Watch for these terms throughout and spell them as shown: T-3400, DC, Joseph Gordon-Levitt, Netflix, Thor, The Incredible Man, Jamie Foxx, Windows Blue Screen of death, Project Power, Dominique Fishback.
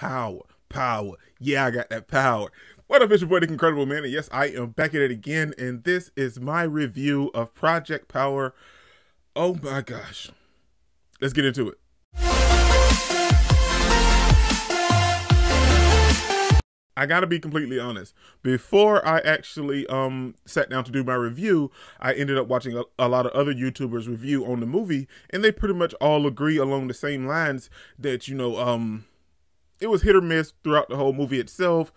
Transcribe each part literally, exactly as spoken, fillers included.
Power, power. Yeah, I got that power. What up, it's your boy, The Incredible Man. And yes, I am back at it again. And this is my review of Project Power. Oh my gosh. Let's get into it. I gotta be completely honest. Before I actually um, sat down to do my review, I ended up watching a, a lot of other YouTubers review on the movie, and they pretty much all agree along the same lines that, you know, um, it was hit or miss throughout the whole movie itself.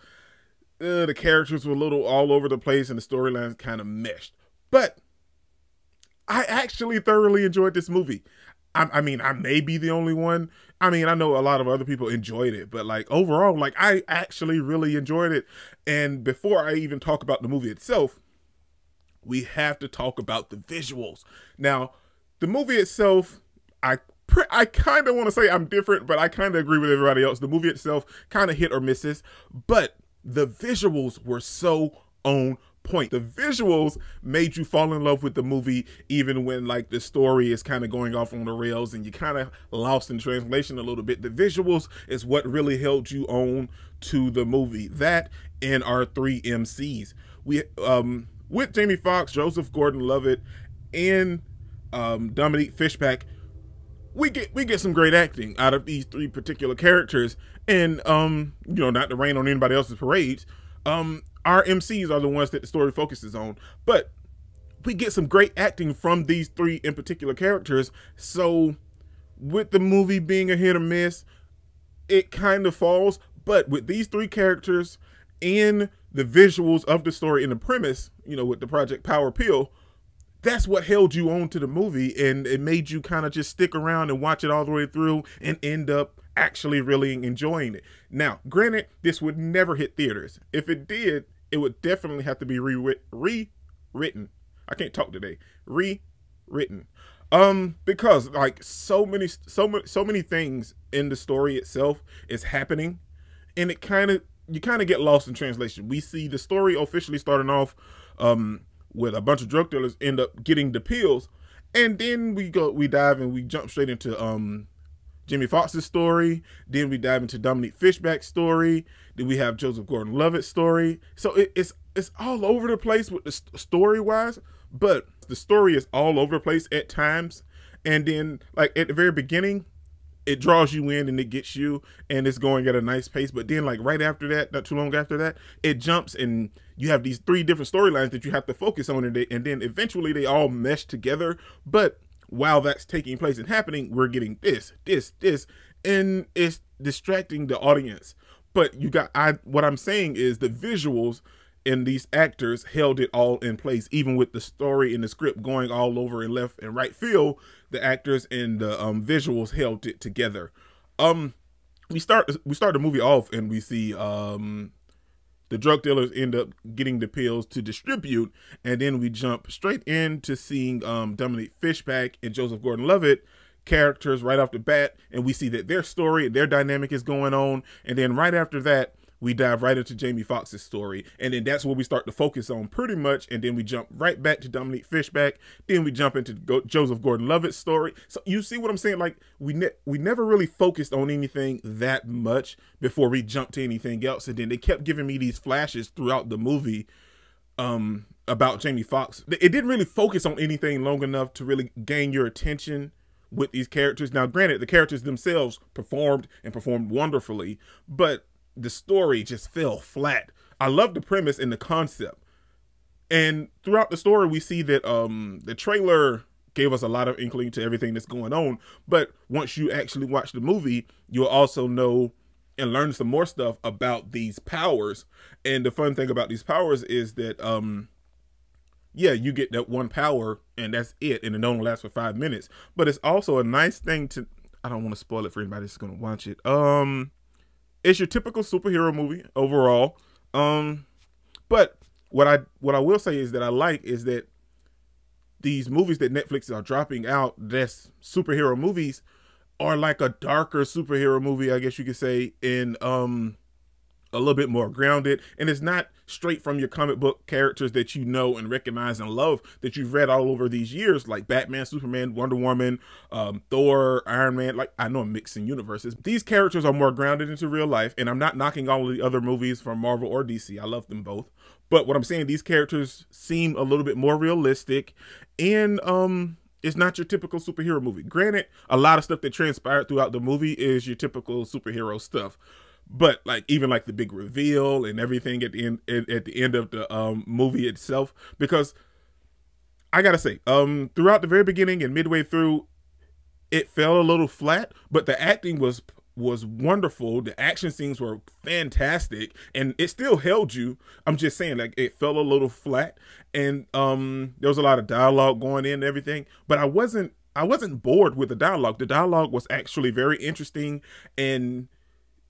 Uh, the characters were a little all over the place, and the storylines kind of meshed. But I actually thoroughly enjoyed this movie. I, I mean, I may be the only one. I mean, I know a lot of other people enjoyed it, but like overall, like I actually really enjoyed it. And before I even talk about the movie itself, we have to talk about the visuals. Now, the movie itself, I I kind of want to say I'm different, but I kind of agree with everybody else. The movie itself kind of hit or misses, but the visuals were so on point. The visuals made you fall in love with the movie, even when like the story is kind of going off on the rails and you kind of lost in translation a little bit. The visuals is what really held you on to the movie. That and our three M Cs. We um with Jamie Foxx, Joseph Gordon-Levitt, and um Dominique Fishback, we get we get some great acting out of these three particular characters. And um, you know, not to rain on anybody else's parades, um our M Cs are the ones that the story focuses on, but we get some great acting from these three in particular characters. So with the movie being a hit or miss, it kind of falls, but with these three characters and the visuals of the story and the premise, you know, with the Project Power pill, that's what held you on to the movie, and it made you kind of just stick around and watch it all the way through and end up actually really enjoying it. Now, granted, this would never hit theaters. If it did, it would definitely have to be rewritten. I can't talk today. Rewritten, um, because like so many, so many, so many things in the story itself is happening, and it kind of you kind of get lost in translation. We see the story officially starting off um, with a bunch of drug dealers end up getting the pills, and then we go, we dive and we jump straight into um. Jamie Foxx's story, then we dive into Dominique Fishback's story, then we have Joseph Gordon-Levitt's story. So it, it's it's all over the place with the st story-wise, but the story is all over the place at times. And then, like, at the very beginning, it draws you in and it gets you, and it's going at a nice pace. But then, like, right after that, not too long after that, it jumps, and you have these three different storylines that you have to focus on, and, they, and then eventually they all mesh together. But while that's taking place and happening, we're getting this, this, this, and it's distracting the audience. But you got, I, what I'm saying is the visuals and these actors held it all in place. Even with the story and the script going all over and left and right field, the actors and the um, visuals held it together. Um, we start, we start the movie off and we see, um, the drug dealers end up getting the pills to distribute, and then we jump straight into seeing um, Dominique Fishback and Joseph Gordon-Levitt characters right off the bat, and we see that their story and their dynamic is going on, and then right after that, we dive right into Jamie Foxx's story, and then that's what we start to focus on pretty much, and then we jump right back to Dominique Fishback, then we jump into Go Joseph Gordon-Levitt's story. So you see what I'm saying? Like, we ne we never really focused on anything that much before we jumped to anything else, and then they kept giving me these flashes throughout the movie um, about Jamie Foxx. It didn't really focus on anything long enough to really gain your attention with these characters. Now, granted, the characters themselves performed and performed wonderfully, but the story just fell flat. I love the premise and the concept. And throughout the story, we see that um, the trailer gave us a lot of inkling to everything that's going on. But once you actually watch the movie, you'll also know and learn some more stuff about these powers. And the fun thing about these powers is that, um, yeah, you get that one power and that's it. And it only lasts for five minutes. But it's also a nice thing to, I don't want to spoil it for anybody that's going to watch it. Um... It's your typical superhero movie overall. Um, but what I what I will say is that I like is that these movies that Netflix are dropping out, that's superhero movies, are like a darker superhero movie, I guess you could say. And um, a little bit more grounded, and it's not straight from your comic book characters that you know and recognize and love that you've read all over these years, like Batman, Superman, Wonder Woman, um, Thor, Iron Man. Like, I know I'm mixing universes. These characters are more grounded into real life, and I'm not knocking all of the other movies from Marvel or D C. I love them both. But what I'm saying, these characters seem a little bit more realistic, and um, it's not your typical superhero movie. Granted, a lot of stuff that transpired throughout the movie is your typical superhero stuff. But like even like the big reveal and everything at the end at, at the end of the um, movie itself, because I gotta say, um, throughout the very beginning and midway through, it fell a little flat. But the acting was was wonderful. The action scenes were fantastic, and it still held you. I'm just saying, like, it fell a little flat, and um, there was a lot of dialogue going in and everything. But I wasn't I wasn't bored with the dialogue. The dialogue was actually very interesting, and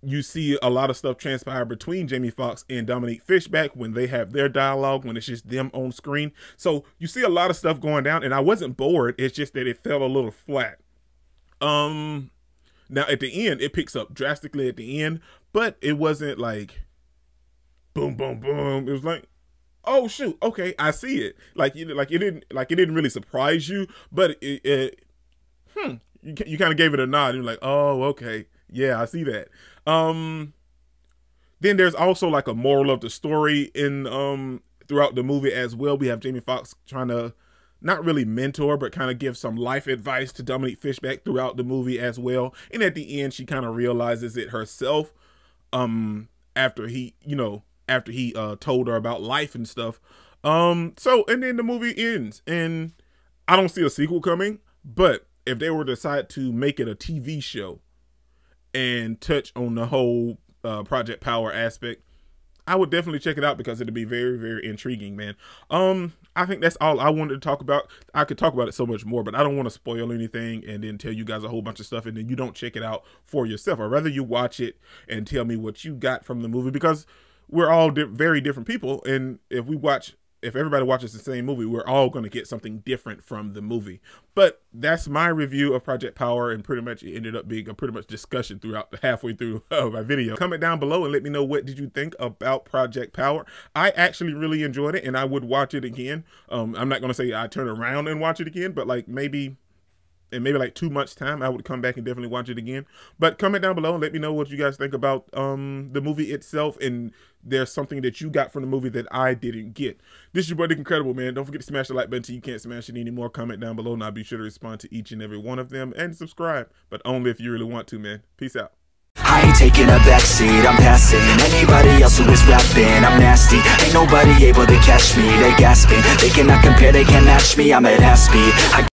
you see a lot of stuff transpire between Jamie Foxx and Dominique Fishback when they have their dialogue, when it's just them on screen. So you see a lot of stuff going down, and I wasn't bored. It's just that it fell a little flat. Um, now at the end, it picks up drastically at the end, but it wasn't like boom, boom, boom. It was like, oh shoot, okay, I see it. Like, you know, like it didn't, like it didn't really surprise you, but it, it hmm, you, you kind of gave it a nod. You're like, oh, okay. Yeah, I see that. Um, then there's also like a moral of the story in um, throughout the movie as well. We have Jamie Foxx trying to not really mentor, but kind of give some life advice to Dominique Fishback throughout the movie as well. And at the end, she kind of realizes it herself um, after he, you know, after he uh, told her about life and stuff. Um, so, and then the movie ends, and I don't see a sequel coming, but if they were to decide to make it a T V show and touch on the whole uh, Project Power aspect, I would definitely check it out because it'd be very, very intriguing, man. Um, I think that's all I wanted to talk about. I could talk about it so much more, but I don't want to spoil anything and then tell you guys a whole bunch of stuff and then you don't check it out for yourself. I'd rather you watch it and tell me what you got from the movie, because we're all di- very different people, and if we watch, if everybody watches the same movie, we're all going to get something different from the movie. But that's my review of Project Power, and pretty much it ended up being a pretty much discussion throughout the halfway through of my video. Comment down below and let me know, what did you think about Project Power? I actually really enjoyed it, and I would watch it again. Um, I'm not going to say I turn around and watch it again, but like maybe in maybe like two months time, I would come back and definitely watch it again. But comment down below and let me know what you guys think about um, the movie itself, and there's something that you got from the movie that I didn't get. This is your boy, The Incredible Man. Don't forget to smash the like button till you can't smash it anymore. Comment down below, and I'll be sure to respond to each and every one of them. And subscribe, but only if you really want to, man. Peace out. I ain't taking a backseat, I'm passing anybody else who is rapping. I'm nasty, ain't nobody able to catch me. They gasping, they cannot compare, they can't match me. I'm at half speed. I